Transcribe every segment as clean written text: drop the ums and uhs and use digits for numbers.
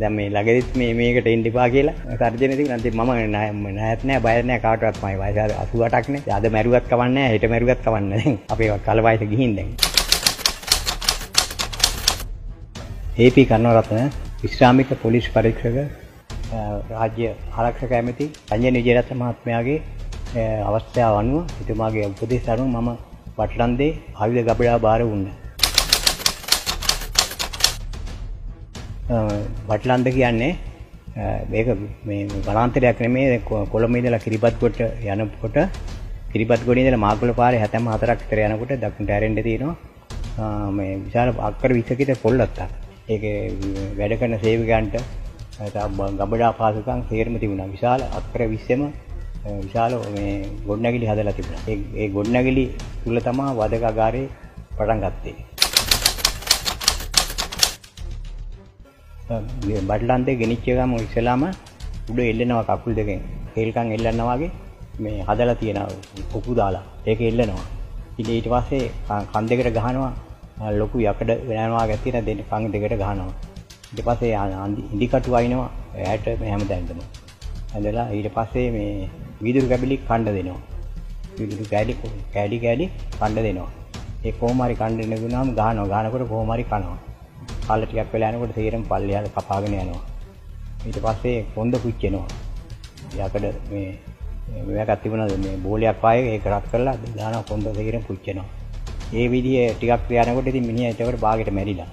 දැන් මේ ළඟදිත් මේ මේකට එන්න එපා කියලා තර්ජන දීලා ඉතින් මම නැත් නෑ බය නෑ කාටවත් මම වයස 88ක් නේ. අද මැරුවත් කවන්නේ නෑ හෙට මැරුවත් කවන්නේ නෑ. දැන් අපි කල වයස ගිහින් දැන්. AP කන්නරත්න විශ්‍රාමික පොලිස් පරීක්ෂක රාජ්‍ය ආරක්ෂක ඇමති රංජන විජේරත්න මහත්මයාගේ අවස්ථාව අනුව එතුමාගේ උපදෙස් අනුව මම බටලන්දේ ආයුධ ගබඩා බාර වුණා. බටලන්ද කියන්නේ මේක මේ වනාන්තරයක් නෙමෙයි කොළඹ ඉඳලා කිරිබත්ගොඩට යනකොට කිරිබත්ගොඩේ ඉඳලා මාගොල්ල පාරේ 74ක් විතර යනකොට දකුණට ඇරෙන්න තියෙනවා මේ විශාල අක්කර 20කට පොල්ලත්තක්. ඒකේ වැඩ කරන සේවකයන්ට ගබඩා පාසුකම් තීරම තිබුණා. විශාල අක්කර 20ම විශාල මේ ගොඩනැගිලි හදලා තිබුණා. ඒ ගොඩනැගිලි තුල තමයි වදකාගාරේ පටන් ගත්තේ. බටලන්දේ ගෙනිච්ච ගම ඉස්සලාම උඩ එල්ලනවා කකුල් දෙකෙන්. හේල්කන් එල්ලනවා වගේ මේ හදලා තියෙනවා පොකු දාලා. ඒක එල්ලනවා. ඉතින් ඊට පස්සේ කන් දෙකට ගහනවා ලොකු යකඩ වෙනවා ගැතිය දෙන්න කන් දෙකට ගහනවා. ඊට පස්සේ ඉඳි කටු වයින්නවා ඈට මේ හැමදැනම. ඇඳලා ඊට පස්සේ මේ වීදුරු කැබලි කණ්ඩ දෙනවා. වීදුරු කැඩි කණ්ඩ දෙනවා. ඒ කොහොම හරි කණ්ඩ දෙනුනාම ගහනකොට කොහොම හරි කනවා. කාල ටිකක් වෙලා යනකොට තීරම් පල්ලියල කපාගෙන යනවා. ඊට පස්සේ කොන්ද කුච්චෙනවා. යකඩ මේ මෙයාකට තිබුණා මේ බෝලයක් පායේ ඒක රත් කරලා දානවා කොන්ද තීරම් කුච්චෙනවා. ඒ විදිහේ ටිකක් යනකොට ඉතින් මිනිහා ඒකට බාගෙට මැරිලා.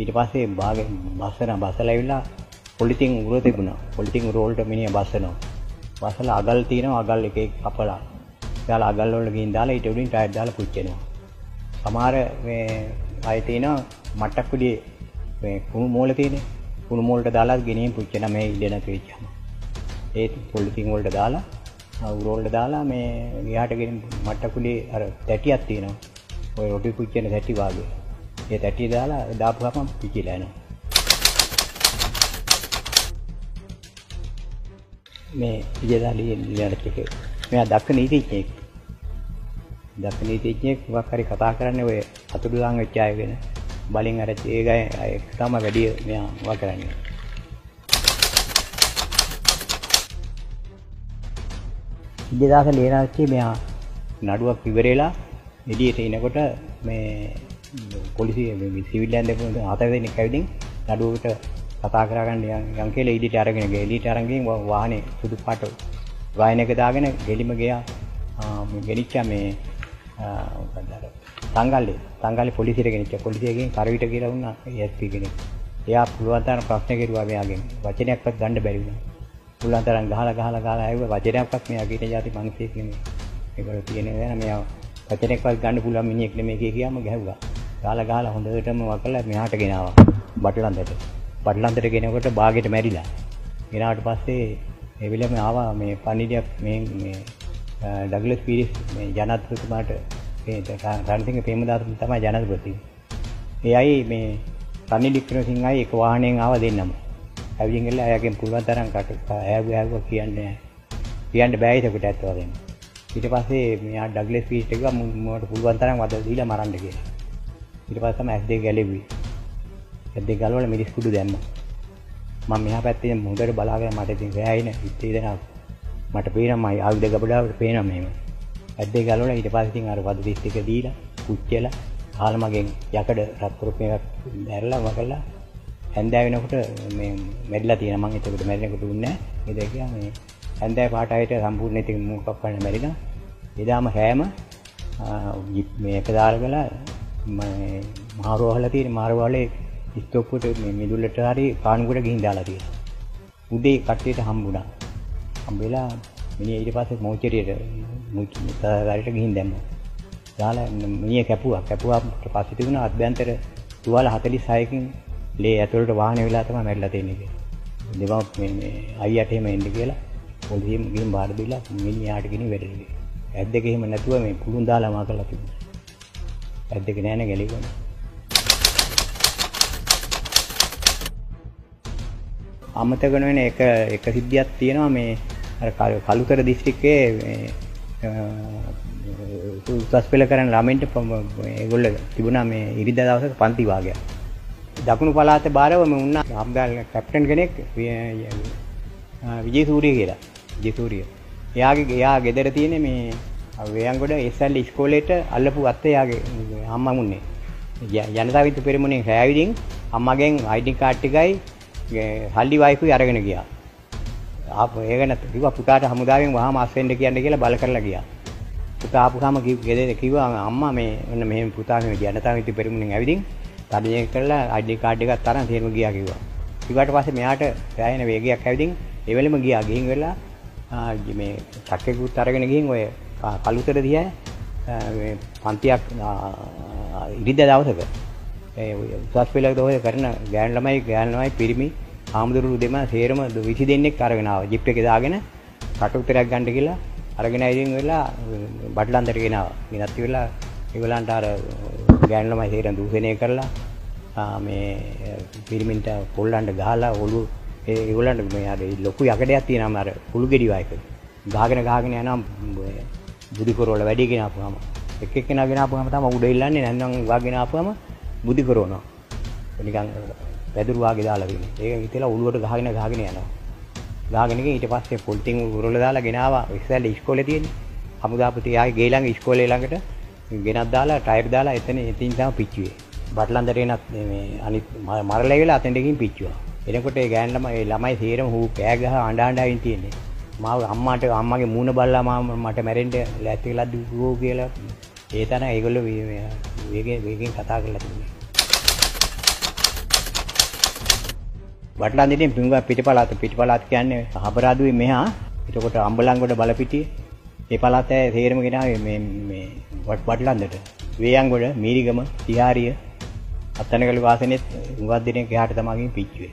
ඊට පස්සේ බාගෙ බස්සලා පොලිතින් උර තිබුණා. පොලිතින් උර වලට මිනිහා බස්සනවා. බස්සලා අගල් තියෙනවා අගල් එකේ කපලා. ඊළඟ අගල් වල ගිහින් දාලා ඊට උඩින් ටයර් දාලා කුච්චෙනවා. සමහර මේ අය තියෙනවා මට්ටක් කුඩියේ මේ කුණු මෝල තියෙන කුණු මෝලට දාලා ගෙනියන් පුච්චන මේ ඉඳන තේච්චම ඒ පොලිතින් වලට දාලා අවුරෝල් වලට දාලා මේ ගියාට ගෙනියන් මට්ටක් කුඩියේ අර තැටියක් තියෙනවා ඔය රොටි පුච්චන තැටි වාගේ ඒ තැටිය දාලා දාපු ගමන් පිච්චිලා යනවා මේ විජේදාලියේ ලියනකේ මෙයා දක්ෂ නීතිඥයෙක් වක්කාරී කතා කරන්නේ ඔය අතුරු දාන් වෙච්ච අය ගැන බලින් අර ඒ ගය ඒක තමයි වැඩි මෙයා වා කරන්නේ. ඉඳලා ලේනාච්චි මෙයා නඩුවක් ඉවරේලා එළියට එනකොට මේ පොලිසිය මේ සිවිල් ලෑන් දෙකෙන් හතර දෙනෙක් ඇවිදින් නඩුවකට කතා කරගන්න යම් කියලා එළියට අරගෙන ගියා. එළියට අරන් ගිහින් වාහනේ සුදු පාට වාහනයක දාගෙන ගෙලිම ගියා. මේ ගෙනිච්චා මේ තංගල්ලි පොලිසියට ගෙනිච්චා. පොලිසියගෙන් කරවිට කියලා වුණා ASP කෙනෙක්. එයා පුළුවන් තරම් ප්‍රශ්න කෙරුවා මෙයාගෙන්. වචනයක්වත් ගන්න බැරි වුණා. පුළුවන් තරම් ගහලා ආයෙත් වචනයක්වත් මෙයා කීන જાති මිනිහෙක් නෙමෙයි. ඒකට තියෙනවා නේද මෙයා වචනයක්වත් ගන්න පුළුවන් මිනිහෙක් නෙමෙයි කියාම ගැහුවා. ගහලා හොඳටම වකලා මෙහාට ගෙනාවා. බටලන්දට. බටලන්දට ගෙනකොට බාගෙට මැරිලා. ගෙනාවට පස්සේ මේ විලම ආවා මේ පණිඩියක් මේ ඩග්ලස් පීරිස් මේ ජනාධිපතිතුමාට මේ රන්සිංහ ප්‍රේමදාසතුමා තමයි ජනාධිපති. ඒ අය මේ රනිල් වික්‍රමසිංහ අය එක වාහනයෙන් ආව දෙන්නම. ඇවිල්ලා ගිහලා එයාගෙන් පුළුවන් තරම් කට ඇහුවා කියන්නේ කියන්න බෑ ඒකට ඇත්ත වශයෙන්ම. ඊට පස්සේ මෙයා ඩග්ලස් පීරිස් එක මට පුළුවන් තරම් වද දීලා මරන්න කියලා. ඊට පස්සේ තමයි ඇස් දෙක ගැලෙව්වේ. ඇස් දෙක ගලවලා මිරිස් කුඩු දැම්මා. මම මෙහා පැත්තේ මුහුදට බලාගෙන මට ඉතින් වැහැයිනේ හිතේ දෙනවා. මට පේනවා මයි ආයුධ ගබඩාවට පේනවා මේව. ඇද්දේ ගලවලා ඊට පස්සේ ඉතින් අර වද 32 දීලා කුච්චලා ආල මගෙන් යකඩ රත්තරන් එකක් දැරලා වගලා හැන්දෑ වෙනකොට මේ මැරිලා තියෙනවා. මම ඒකට මැරෙනකොට දුන්නේ නැහැ. ඒ දෙකියා මේ හැන්දෑ පාට ආයත සම්පූර්ණ ඉතින් මොකක් කරන්න මැරිලා. එදාම හැම මේක දාලා මේ මාරවහලා තියෙන මාරවලේ ස්ටොප්පුවට මේ මිදුලට හරි කාණුකට ගිහින් දාලා තියෙනවා. උදේ කට්ටියට හම්බුණා. අම්බෙලා මිනිහ ඊට පස්සේ මෝචරියට මුචිතාරයට ගිහින් දැම්මා. දාලා මිනිහ කැපුවා. කැපුවාට පස්සේ තිබුණා අභ්‍යන්තර තුවාල 46කින් ලේ ඇතුළට වාහන වෙලා තමයි මැරිලා තියෙන්නේ කියලා. දෙවොත් මේ අයියට එහෙම එන්න කියලා පොලිසියෙන් ගිහින් බාර දීලා මිනිහාට ගිහින් වැටෙන්නේ. ඇද්දක එහෙම නැතුව මේ පුළුන් දාලා මා කරලා තිබුණා. ඇද්දක නෑ නේ ගැලෙන්නේ. අමතක වෙන එක සිද්ධියක් තියෙනවා මේ අර කලුතර දිස්ත්‍රික්කයේ උසස් පෙළ කරන ළමයින්ට ඒගොල්ලෝ තිබුණා මේ ඉරිදා දවසක පන්ති වාගයක්. දකුණු පළාතේ බාරවම වුණා අම්බල් කැප්ටන් කෙනෙක් විජේසූරිය කියලා. විජේසූරිය. එයා ගෙදර තියෙන මේ වේයන්ගොඩ SL ඉස්කෝලේට අල්ලපු අත්තේ එයාගේ අම්මා මුන්නේ. ජනතා විද්‍යා පෙරමුණේ හැවිදින් අම්මගෙන් ID card එකයි හල්ලි වයිෆුයි අරගෙන ගියා. ආපහු ඒකන කිව්වා පුතාට හමුදාවෙන් වහාම අස්වෙන්න කියන්න කියලා බල කරලා ගියා. පුතා ආපුවාම කිව්වා අම්මා මේ ඔන්න මෙහෙම පුතා මේ ජනතා විද්‍යා පෙරමුණෙන් ඇවිදින් අධ්‍යයනය කරලා ID card එකක් තරම් තේරුම ගියා කිව්වා. ඊට පස්සේ මෙයාට ප්‍රයයන වේගයක් ඇවිදින් ඒ වෙලෙම ගියා. ගිහින් වෙලා මේ චක්කෙකුත් අරගෙන ගිහින් ඔය කලුතර දිහා මේ පන්තියක් ඉරිදා දවසක ඒ උසස් පෙළක දෝය කරන ගෑන් ළමයි පිරිමි ආමුදුරු දෙම තේරම 20 දෙනෙක් අරගෙන ආවා. ජිප් එකේ දාගෙන කටුතරයක් ගන්න කියලා අරගෙන ඉරින් වෙලා බටලන්දට ගෙනාවා. ගෙනත් ඉවරලා ඒගොල්ලන්ට අර ගෑන් ළමයි තේරෙන් දූෂණය කරලා මේ පිරිමින්ට පොල්ලන්ට ගහලා ඔළුව ඒගොල්ලන්ට මේ අර ලොකු යකඩයක් තියෙනවා අර කුළු ගෙඩි වයික ගහගෙන යනවා බුදි කරවල වැඩි ගෙනාපුවාම එක්ක ගෙනාපුවාම තමයි උඩ ඉල්ලන්නේ නැත්නම් වාගෙන ආපුවාම බුදි කරවනවා නිකන් වැදුරු වාගේ දාලා වෙන්නේ ඒක හිතලා ඔළුවට ගහගෙන යනවා ගහගෙනකින් ඊට පස්සේ පොල්ටින් උරවල දාලා ගෙනාවා ඉස්සල්ලා ඉස්කෝලේ තියෙන්නේ හමුදාපති ආයේ ගේ ළඟ ඉස්කෝලේ ළඟට ගෙනත් දාලා ටයර් දාලා එතින් තමයි පිච්චුවේ. බටලන්දට එනත් මේ අනිත් මරලා ඉවලා අතෙන් දෙකින් පිච්චුවා. එනකොට ඒ ගෑන් ළමයි තීරම හූ කෑ ගහ අඬාගෙන තියෙන්නේ. මාව අම්මගේ මූණ බල්ලා මට මැරෙන්න ලැත් කියලා දුවෝ කියලා. ඒ තරම් ඒගොල්ලෝ වේගෙන් කතා කරලා තිබුණේ. බටලන්දෙන් පිටිපලාත කියන්නේ අපරාධුවේ මෙහා. එතකොට අම්බලන්ගොඩ බලපිටියේ ඒ පළාතේ තීරම ගෙනාවේ මේ බටලන්දට. වේයන්ගොඩ, මීරිගම, තිහාරිය අත්තනකල වාසනෙත් උගත් දිනේ ගහට තමගින් පිච්චුවේ.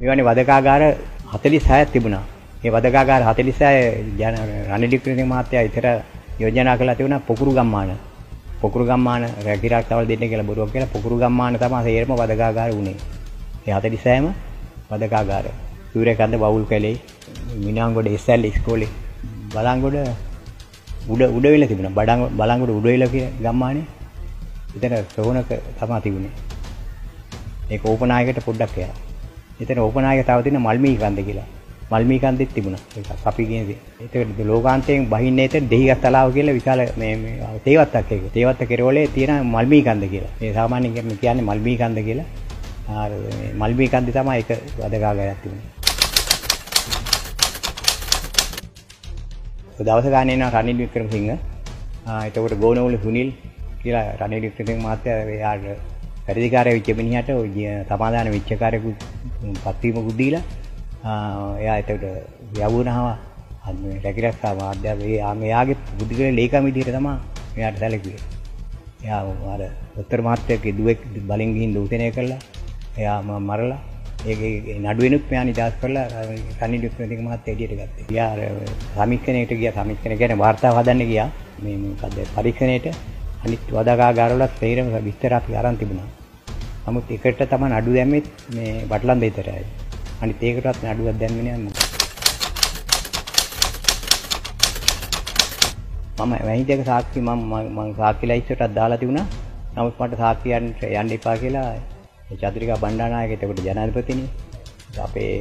මේ වනේ වදකාගාර 46ක් තිබුණා. මේ වදකාගාර 46 රණදික්‍රිණේ මහත්තයා විතර යෝජනා කළා තිබුණා පොකුරු ගම්මාන රැකිරක්තවල දෙන්න කියලා බොරුවක් කියලා පොකුරු ගම්මාන තමයි තීරම වදකාගාර වුණේ. මේ 46ම වදකාගාර. සූර්යකන්ද බවුල් කැලේ, මිනාංගොඩ SL ඉස්කෝලේ බලංගොඩ උඩ වෙලා තිබුණා. බලංගොඩ උඩ වෙලා ගම්මානේ. එතන සෝනක තමයි තිබුණේ. ඒක ඕපනායකට පොඩ්ඩක් යනවා. එතන ඕපනායක තව තියෙන මල්මී කන්ද කියලා. මල්මී කන්දෙත් තිබුණා. ඒක අපි කියන්නේ. ඒකට ලෝකාන්තයෙන් බහින්නේ එතන දෙහිගස් තලාව කියලා විශාල මේ තේවත්තක් ඒක. තේවත්ත කෙරවලේ තියෙන මල්මී කන්ද කියලා. මේ සාමාන්‍යයෙන් කියන්නේ මල්මී කන්ද කියලා. ආ මේ මල්මී කන්දේ තමයි ඒක අදගාගයක් තිබුණේ. දවස ගන්න එනවා රනිල් වික්‍රමසිංහ. එතකොට ගෝනවුල සුනිල් කියලා රනිල් වික්‍රමසිංහ මහත්තයා එයාට වැඩිකාරය වෙච්ච මිනිහට සමාදාන විච්චකාරයෙකුත් පත්වීමකුත් දීලා එයා එතකොට යවුණාවා අන්නේ රැකිරක්ෂා මාධ්‍යයේ එයාගේ බුද්ධිගල ලේකම් විදිහට තමයි එයාට සැලකුවේ. එයා අර උත්තර මහත්තයාගේ දුවෙක් බලෙන් ගිහින් දූෂණය කළා. එයා මරලා ඒකේ නඩුවෙනුත් මෙයා නිදාස් කරලා රනිල් වික්‍රමසිංහ මහත්තයා එළියට ගත්තා. එයා සමීක්ෂණයට ගියා. සමීක්ෂණ කියන්නේ වාර්තාව හදන්න ගියා. මේ මොකද පරීක්ෂණයට අනිත් වදාගාරවලත් තීරම විස්තර අපි අරන් තිබුණා. නමුත් එකට තමයි නඩු දැම්මෙත් මේ බටලන්ද විතරයි. අනිත් ඒකටවත් නඩුවක් දැම්මේ නෑ. මම වැහිදේක සාක්ෂි මම සාක්ෂි ලයිස්ට්ටත් දාලා තිබුණා. නමුත් මට සාක්ෂි යන්න එපා කියලා චතුරිකා බණ්ඩාරනායක එතකොට ජනාධිපතිනේ අපේ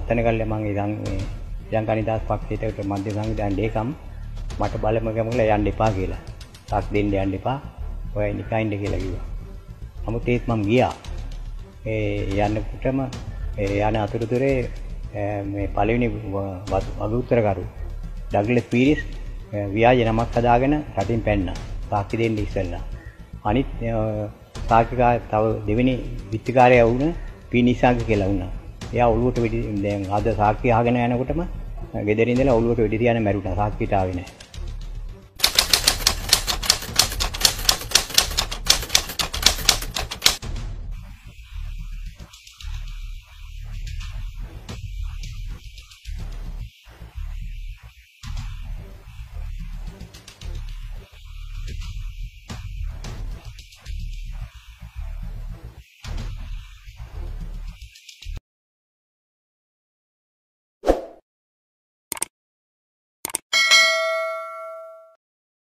අත්තනකල්ලේ මම ඉඳන් මේ ජංගනිදාස් පක්ෂයට මධ්‍ය සංවිධාන දෙකම් මට බලම ගමකලා යන්න එපා කියලා. තාක් දෙන්න යන්න එපා. ඔය නිකයින්ද කියලා කිව්වා. නමුත් ඒත් මම ගියා. ඒ යන්නකොටම යන අතුරුදුරේ මේ පළවෙනි අගඋත්තරකරු ඩග්ලස් පීරිස් ව්‍යාජ නමක් හදාගෙන රටින් පැන්නා. තාක්ෂි දෙන්න ඉස්සෙල්ලා. අනිත් සාකිකා තව දෙවෙනි විත්තිකාරයා වුණ පිනිසංග කියලා වුණා. එයා ඔළුවට වෙඩි දැන් අද සාක්ෂි අහගෙන යනකොටම ගෙදර ඉඳලා ඔළුවට වෙඩි තියාගෙන මැරුණා. සාක්ෂියට ආවේ නැහැ.